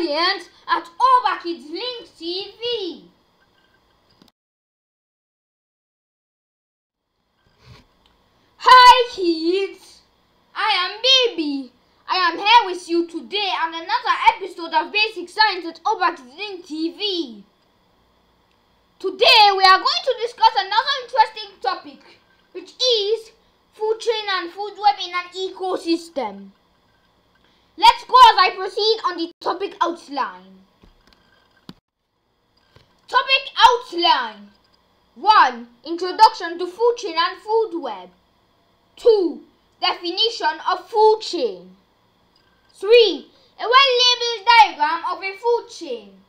brilliant at ObaKids Link TV. Hi kids, I am Baby. I am here with you today on another episode of Basic Science at ObaKids Link TV. Today we are going to discuss another interesting topic, which is food chain and food web in an ecosystem. Let's go as I proceed on the topic outline. Topic outline: 1. Introduction to food chain and food web. 2. Definition of food chain. 3. A well-labeled diagram of a food chain.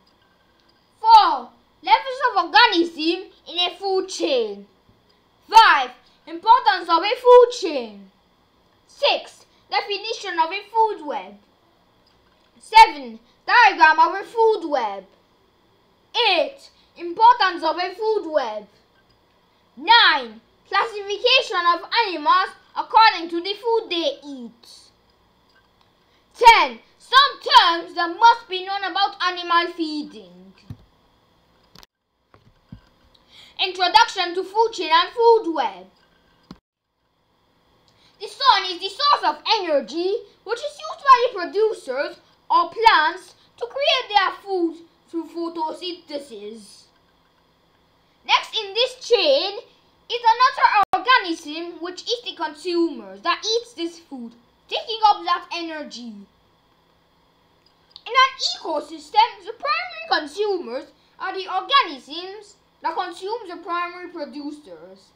4. Levels of organism in a food chain. 5. Importance of a food chain. 6. Definition of a food web. 7. Diagram of a food web. 8. Importance of a food web. 9. Classification of animals according to the food they eat. 10. Some terms that must be known about animal feeding. Introduction to food chain and food web. The sun is the source of energy which is used by the producers or plants to create their food through photosynthesis. Next in this chain is another organism which is the consumer that eats this food, taking up that energy. In an ecosystem, the primary consumers are the organisms that consume the primary producers.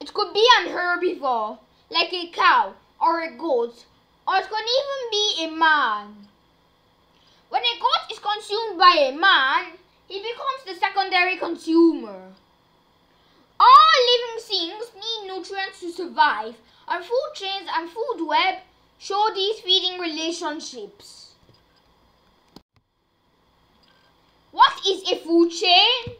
It could be an herbivore, like a cow or a goat, or it can even be a man. When a goat is consumed by a man, he becomes the secondary consumer. All living things need nutrients to survive, and food chains and food web show these feeding relationships. What is a food chain?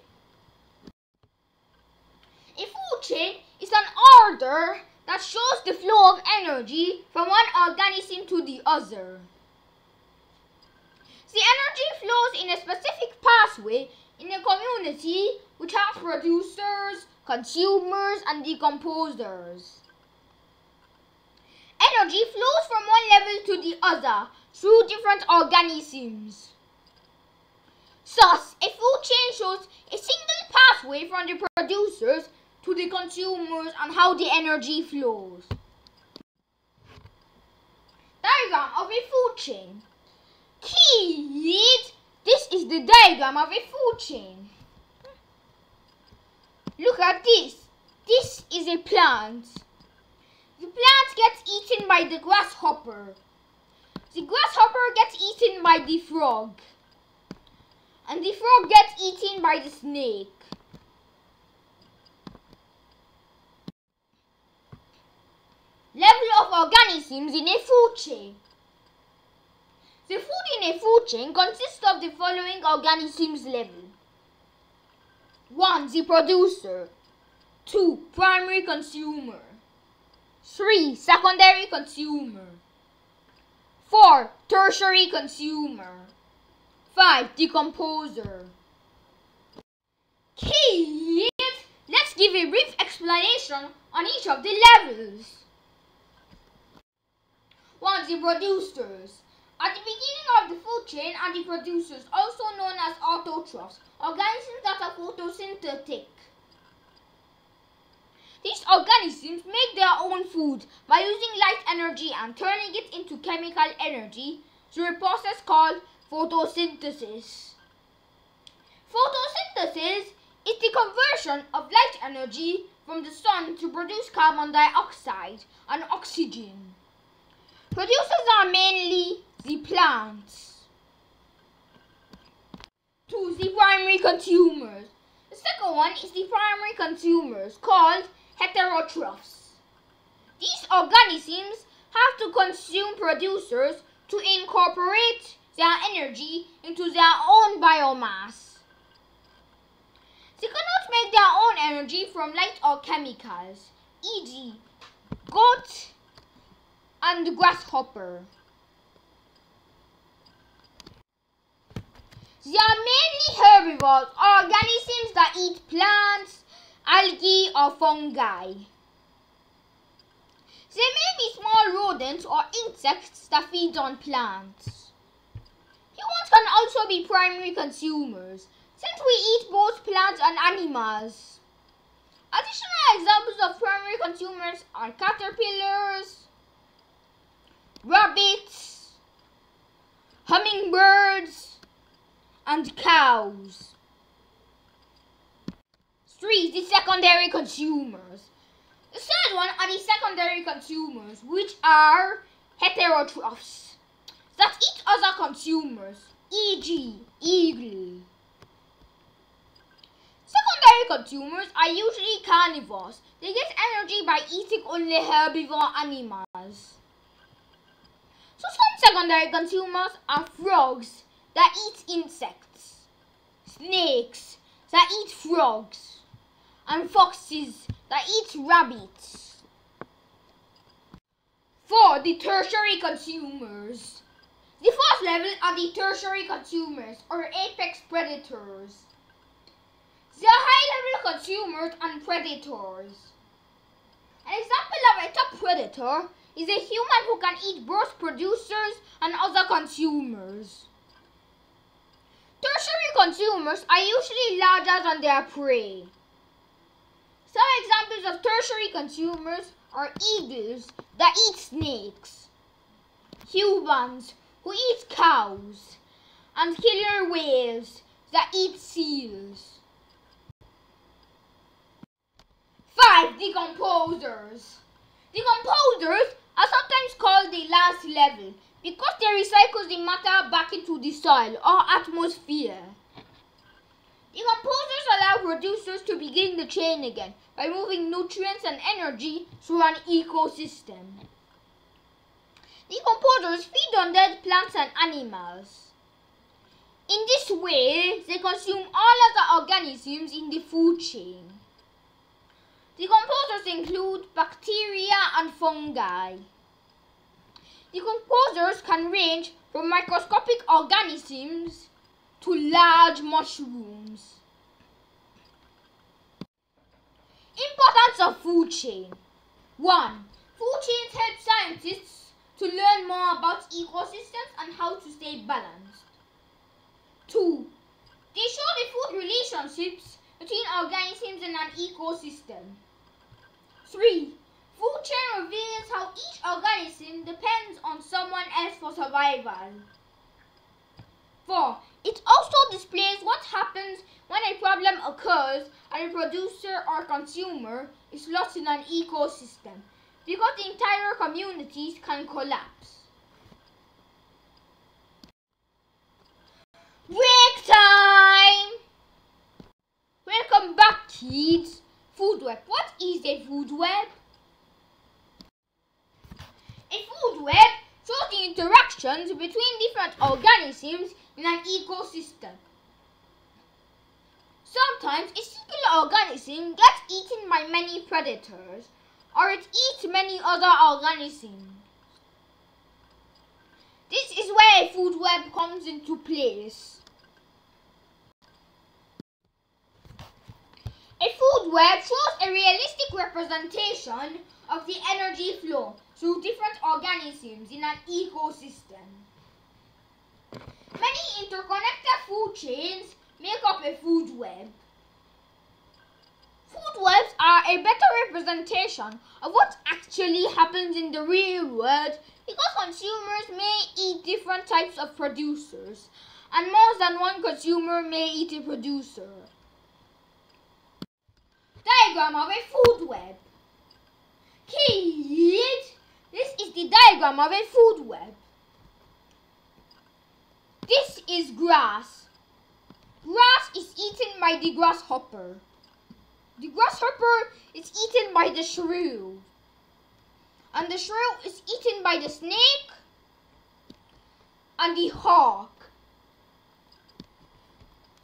A food chain is an order that shows the flow of energy from one organism to the other. The energy flows in a specific pathway in a community which has producers, consumers, and decomposers. Energy flows from one level to the other through different organisms. Thus, a food chain shows a single pathway from the producers to the consumers and how the energy flows. Diagram of a food chain. Kids, this is the diagram of a food chain. Look at this. This is a plant. The plant gets eaten by the grasshopper. The grasshopper gets eaten by the frog. And the frog gets eaten by the snake. Level of organisms in a food chain. The food in a food chain consists of the following organisms level. 1. The producer. 2. Primary consumer. 3. Secondary consumer. 4. Tertiary consumer. 5. Decomposer. Kids, let's give a brief explanation on each of the levels. 1. The producers. At the beginning of the food chain are the producers, also known as autotrophs, organisms that are photosynthetic. These organisms make their own food by using light energy and turning it into chemical energy through a process called photosynthesis. Photosynthesis is the conversion of light energy from the sun to produce carbon dioxide and oxygen. Producers are mainly the plants. 2. The primary consumers. The second one is the primary consumers, called heterotrophs. These organisms have to consume producers to incorporate their energy into their own biomass. They cannot make their own energy from light or chemicals, e.g. goat and grasshopper. They are mainly herbivores, organisms that eat plants, algae or fungi. They may be small rodents or insects that feed on plants. Humans can also be primary consumers, since we eat both plants and animals. Additional examples of primary consumers are caterpillars, rabbits, hummingbirds, and cows. 3. The secondary consumers. The third one are the secondary consumers, which are heterotrophs that eat other consumers, e.g. eagle. Secondary consumers are usually carnivores. They get energy by eating only herbivore animals. So some secondary consumers are frogs that eat insects, snakes that eat frogs, and foxes that eat rabbits. 4. The tertiary consumers. The fourth level are the tertiary consumers or apex predators. They are high-level consumers and predators. An example of a top predator is a human who can eat both producers and other consumers. Tertiary consumers are usually larger than their prey. Some examples of tertiary consumers are eagles that eat snakes, humans who eat cows, and killer whales that eat seals. 5. Decomposers. Decomposers are sometimes called the last level because they recycle the matter back into the soil or atmosphere. Decomposers allow producers to begin the chain again by moving nutrients and energy through an ecosystem. Decomposers feed on dead plants and animals. In this way, they consume all other organisms in the food chain. Decomposers include bacteria and fungi. Decomposers can range from microscopic organisms to large mushrooms. Importance of food chain. 1. Food chains help scientists to learn more about ecosystems and how to stay balanced. 2. They show the food relationships between organisms in an ecosystem. 3. Food chain reveals how each organism depends on someone else for survival. 4. It also displays what happens when a problem occurs and a producer or consumer is lost in an ecosystem, because the entire communities can collapse. Break time! Welcome back, kids. Food web. What is a food web? A food web shows the interactions between different organisms in an ecosystem. Sometimes a single organism gets eaten by many predators, or it eats many other organisms. This is where a food web comes into place. A food web shows a realistic representation of the energy flow through different organisms in an ecosystem. Many interconnected food chains make up a food web. Food webs are a better representation of what actually happens in the real world because consumers may eat different types of producers, and more than one consumer may eat a producer. Diagram of a food web. Kids, this is the diagram of a food web. This is grass. Grass is eaten by the grasshopper. The grasshopper is eaten by the shrew. And the shrew is eaten by the snake and the hawk.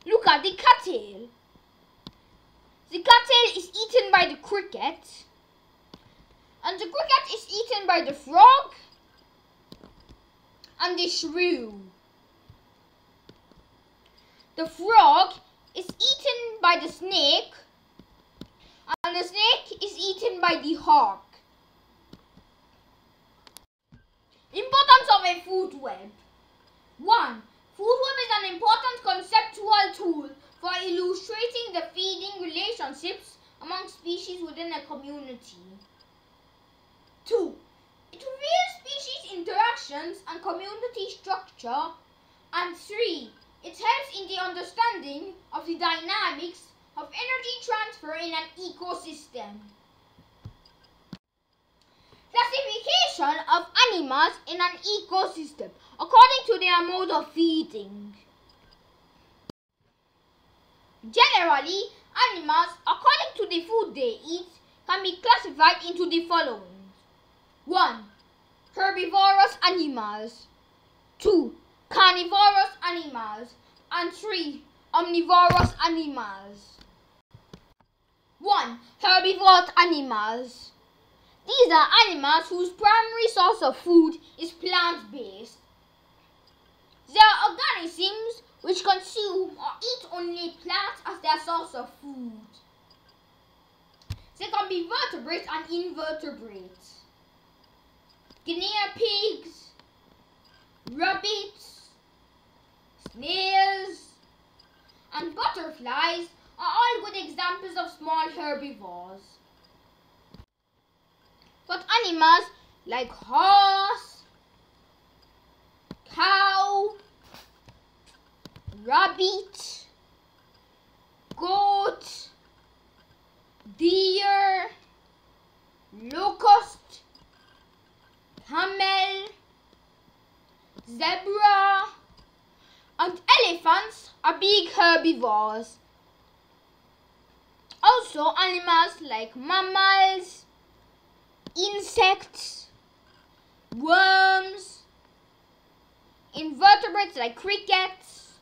Look at the cattail. The cattail is eaten by the cricket. And the cricket is eaten by the frog and the shrew. the frog is eaten by the snake, and the snake is eaten by the hawk. Importance of a food web. 1. Food web is an important conceptual tool for illustrating the feeding relationships among species within a community. 2. It reveals species interactions and community structure. And 3. It helps in the understanding of the dynamics of energy transfer in an ecosystem. Classification of animals in an ecosystem according to their mode of feeding. Generally, animals, according to the food they eat, can be classified into the following. 1. Herbivorous animals. 2. Carnivorous animals. And 3. Omnivorous animals. 1. Herbivorous animals. These are animals whose primary source of food is plant-based. They are organisms which consume or eat only plants as their source of food. They can be vertebrates and invertebrates. Guinea pigs, rabbits, snails, and butterflies are all good examples of small herbivores. But animals like horse, cow, rabbit, goat, deer, locust, camel, zebra, and elephants are big herbivores. Also, animals like mammals, insects, worms, invertebrates like crickets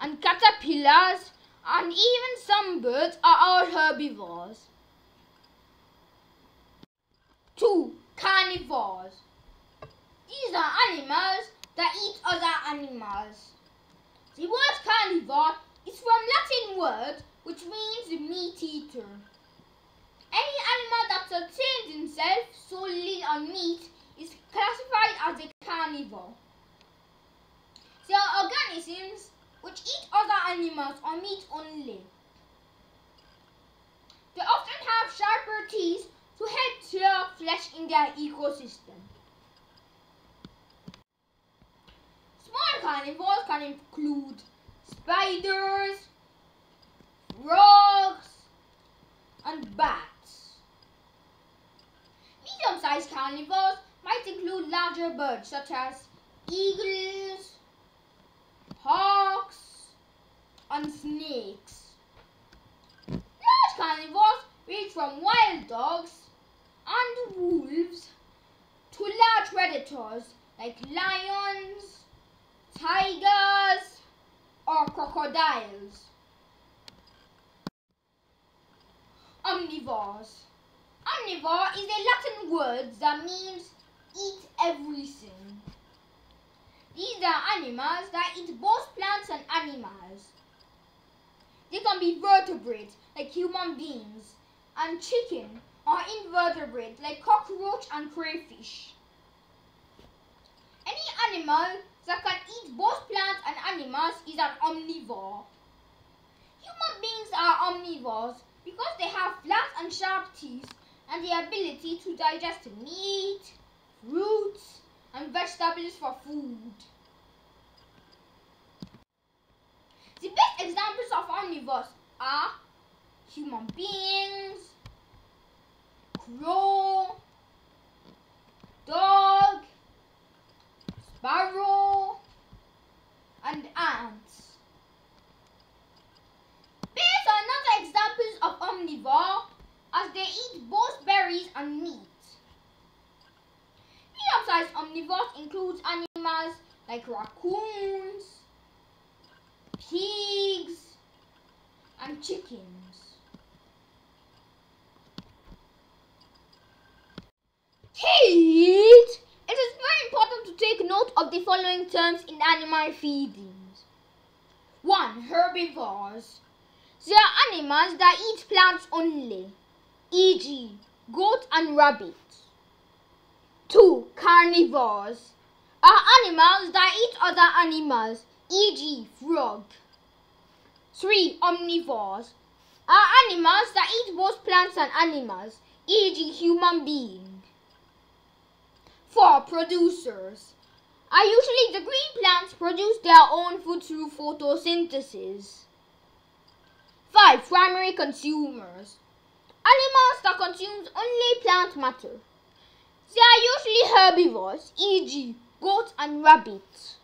and caterpillars, and even some birds are all herbivores. 2. Carnivores. These are animals that eat other animals. The word carnivore is from Latin word which means meat eater. Any animal that sustains himself solely on meat is classified as a carnivore. They are organisms which eat other animals on meat only. They often have sharper teeth to help tear flesh in their ecosystem. Small carnivores can include spiders, frogs, and bats. Medium-sized carnivores might include larger birds such as eagles, hawks, and snakes. Large carnivores range from wild dogs and wolves to large predators like lions, tigers, or crocodiles. Omnivores. Omnivore is a Latin word that means eat everything. These are animals that eat both plants and animals. They can be vertebrates like human beings and chicken, or invertebrates like cockroach and crayfish. Any animal that can eat both plants and animals is an omnivore. Human beings are omnivores because they have flat and sharp teeth and the ability to digest meat, roots, and vegetables for food. The best examples of omnivores are human beings, crow, dog, sparrow, and ants. Bears are another examples of omnivore, as they eat both berries and meat. Medium-sized omnivores include animals like raccoons, pigs, and chickens. Kids, it is very important to take note of the following terms in animal feeding. 1. Herbivores. They are animals that eat plants only, e.g. goat and rabbit. 2. Carnivores are animals that eat other animals, e.g. frog. 3. Omnivores are animals that eat both plants and animals, e.g. human being. 4. Producers are usually the green plants produce their own food through photosynthesis. 5. Primary consumers. Animals that consume only plant matter. They are usually herbivores, e.g. goat and rabbit.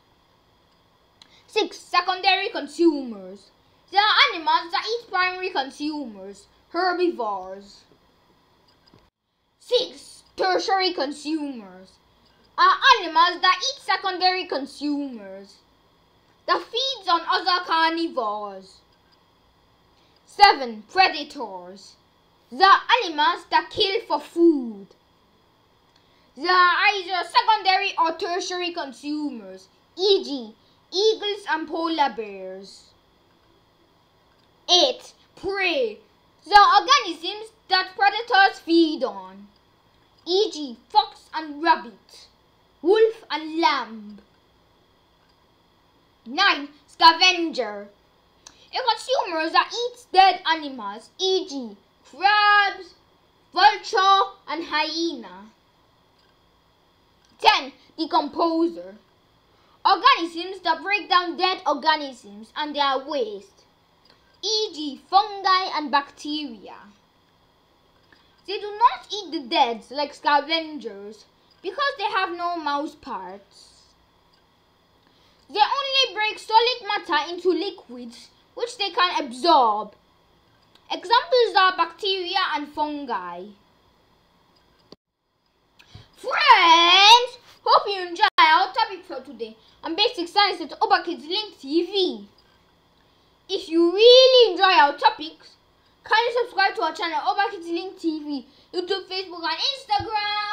6. Secondary consumers. They are animals that eat primary consumers, herbivores. 6. Tertiary consumers are animals that eat secondary consumers, that feeds on other carnivores. 7. Predators. They are animals that kill for food. They are either secondary or tertiary consumers, e.g. eagles and polar bears. 8. Prey. They are organisms that predators feed on, e.g. fox and rabbit, wolf and lamb. 9. Scavenger. A consumer that eats dead animals, e.g. crabs, vulture, and hyena. 10. Decomposer. Organisms that break down dead organisms and their waste, e.g. fungi and bacteria. They do not eat the dead like scavengers because they have no mouth parts. They only break solid matter into liquids which they can absorb. Examples are bacteria and fungi. Friends, hope you enjoy our topic for today on basic science at ObaKids Link TV. If you really enjoy our topics, kindly subscribe to our channel ObaKids Link TV, YouTube, Facebook, and Instagram.